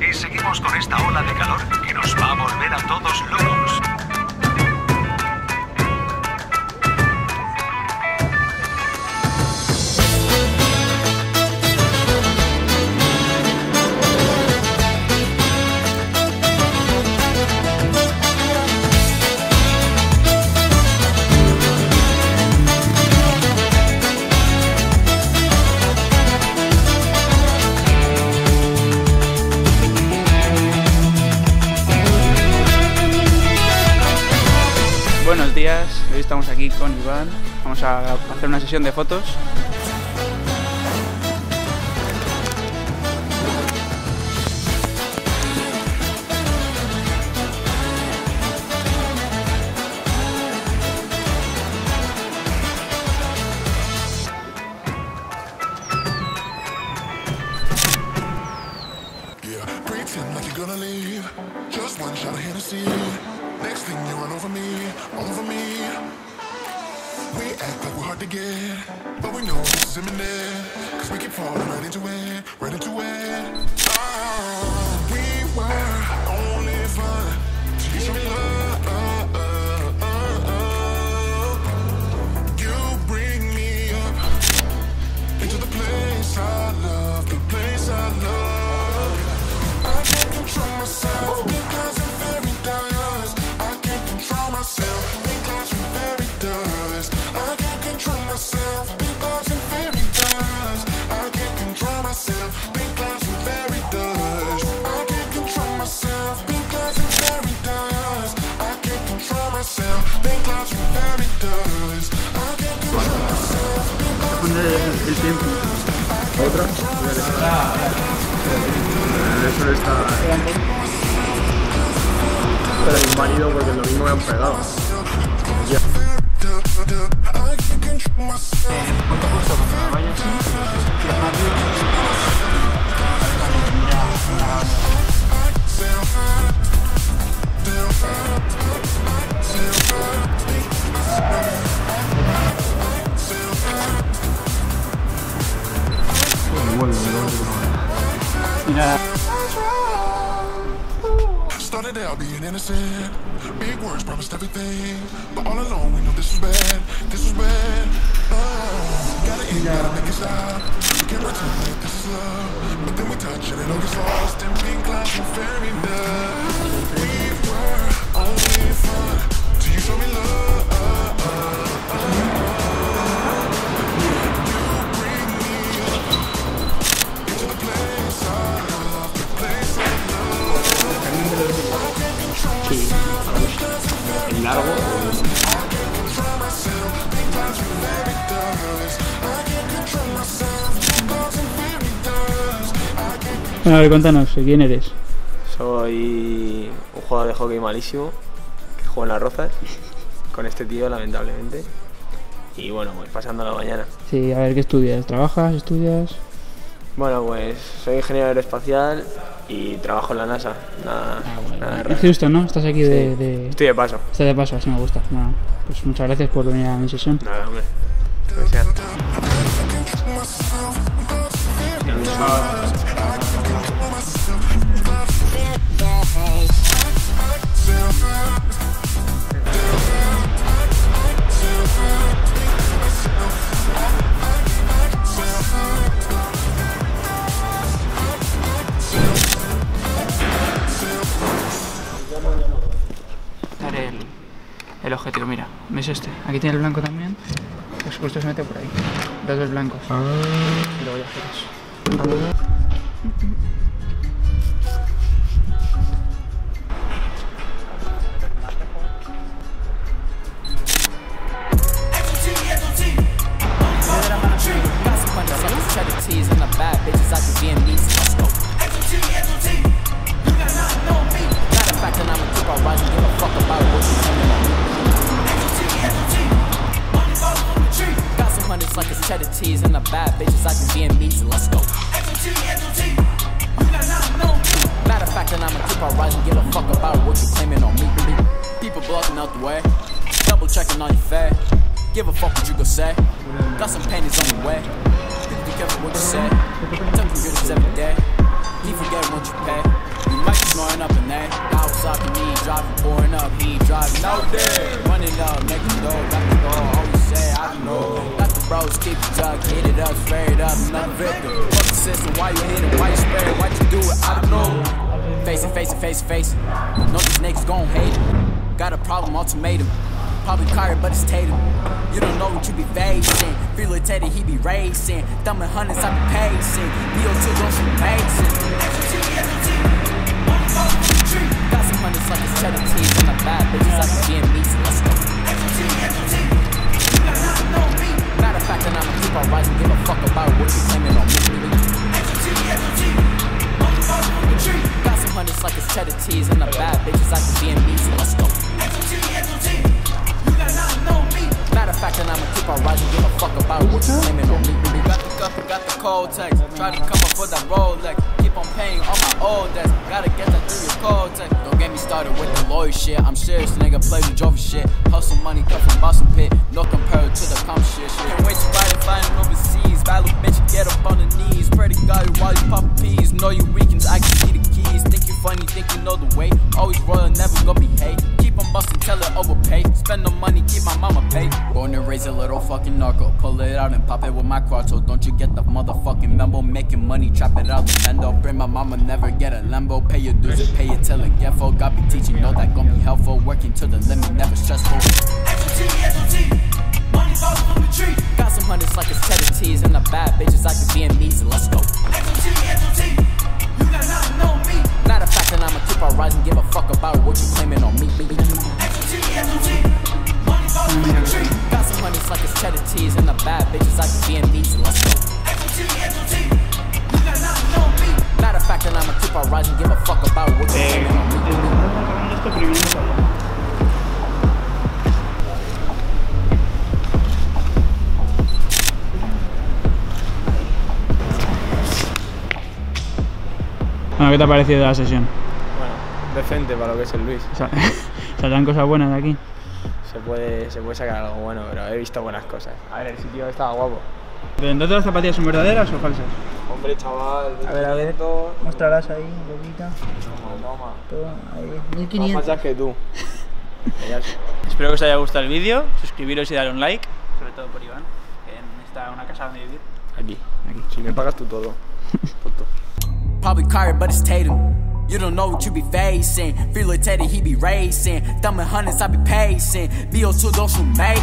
Y seguimos con esta ola de calor que nos va a volver a todos locos. Buenos días, hoy estamos aquí con Iván, vamos a hacer una sesión de fotos. Next thing you run over me, we act like we're hard to get, but we know this is imminent, cause we keep falling right into it, oh, we were only fun, till you show me love, you bring me up, into the place I love, the place I love, I can't control myself, because I'm very down. El tiempo. ¿Otra? El sol está... Pero es válido porque lo mismo me han pegado. Ya. Started out being innocent, big words promised everything, but all along we know this was bad, oh, gotta end, gotta make it stop, we can't pretend this is love, but then we touch and it all gets lost, in pink clouds and fairy dust, we were only fun, till you show me love, largo. Bueno, a ver, cuéntanos, ¿quién eres? Soy un jugador de hockey malísimo que juega en las Rozas con este tío, lamentablemente. Y bueno, pues pasando la mañana. Sí, a ver, ¿qué estudias? ¿Trabajas? ¿Estudias? Bueno, pues soy ingeniero aeroespacial y trabajo en la NASA. Nada, bueno, nada raro. En Houston, ¿no? Estás aquí de... Estoy de paso. Estás de paso, así me gusta. Bueno, pues muchas gracias por venir a mi sesión. Nada, hombre. Gracias. El objetivo, mira, es este. Aquí tiene el blanco también. Pues justo se mete por ahí. Los dos blancos. Ah. Y luego ya giras. Ah. Like it's cheddar cheese and the bad bitches I can be in meets and let's go. F-O-T, you got nothing on me. Matter of fact, and I'ma keep on rising, give a fuck about what you claiming on me. People blocking out the way, double checking on your fare. Give a fuck what you gon' say. Got some panties on the way. Be careful what you say. Tell them good every day. You forget what you pay. down, fade up, not a victim. Fuck the system, why you hit it, why you spare it, why'd you do it, I don't know. Face it, face it, face it, face it. Know these niggas gon' hate it. Got a problem, ultimatum. Probably Kyrie, but it's Tatum. You don't know what you be facing. Feel it, Teddy, he be racing. Thumbing hundreds, I be pacing. BO2 don't shoot pacing. Got some hundreds like it's cheddar teeth. And I bad bitches like the GMBs. Let's go. Matter of fact, and I'ma keep on rising. Give a fuck about what you claiming on me. Got some hundreds like it's cheddar teeth. And I bad bitches like the GMBs. Let's go. Matter of fact, and I'ma keep on rising, give a fuck about what you claiming on me. Got the cold text, try to come up for that Rolex. Keep on paying all my old debts, gotta get that through your cold text. Don't get me started with the lawyer shit, I'm serious, nigga, play with Jovi shit. Hustle money, cut from Boston Pit, no compared to the comp shit. Can't wait to ride and flying overseas, value bitch, get up on the knees. Pray to God while you pop peas, know you weekends, I can see the keys. Think you funny, think you know the way, always royal, never gonna be hate. Keep on bustin', tell her overpay. Spend no money, keep my mama paid. Born and raised a little fucking narco. Pull it out and pop it with my quad. So don't you get the motherfucking memo. Making money, trap it out the bando. Bring my mama, never get a Lambo. Pay your dues and pay it till it get full. God be teaching, know that gon' be helpful. Working to the limit, never stressful. Money falls from the tree. Got some hundreds like it's cheddar tees. And the bad bitches like the VMEs. Let's go. You got not know me. Matter of fact, and I'ma keep on rising. Give a fuck about what you claiming on me. Got some honeys like it's cheddar tees and the bad bitches like the GMBs. Let's go. Matter of fact, and I'ma keep on rising. Give a fuck about what you claiming on me. Bueno, ¿qué te ha parecido la sesión? Bueno, decente para lo que es el Luis. ¿Saldrán cosas buenas de aquí? Se puede sacar algo bueno, pero he visto buenas cosas. A ver, el sitio estaba guapo. ¿Pero entonces las zapatillas son verdaderas o falsas? Hombre, chaval. A ver, todo, mostrarás ahí un poquito. Toma, toma. Ahí, 1500. Más falsas que tú. Espero que os haya gustado el vídeo. Suscribiros y darle un like. Sobre todo por Iván, que está en una casa donde vivir. Aquí. Si me pagas tú todo. Probably Kyrie, but it's Tatum. You don't know what you be facing. Feel it, Teddy, he be racing. Thumbing hundreds, I be pacing. VO2, don't shoot mates.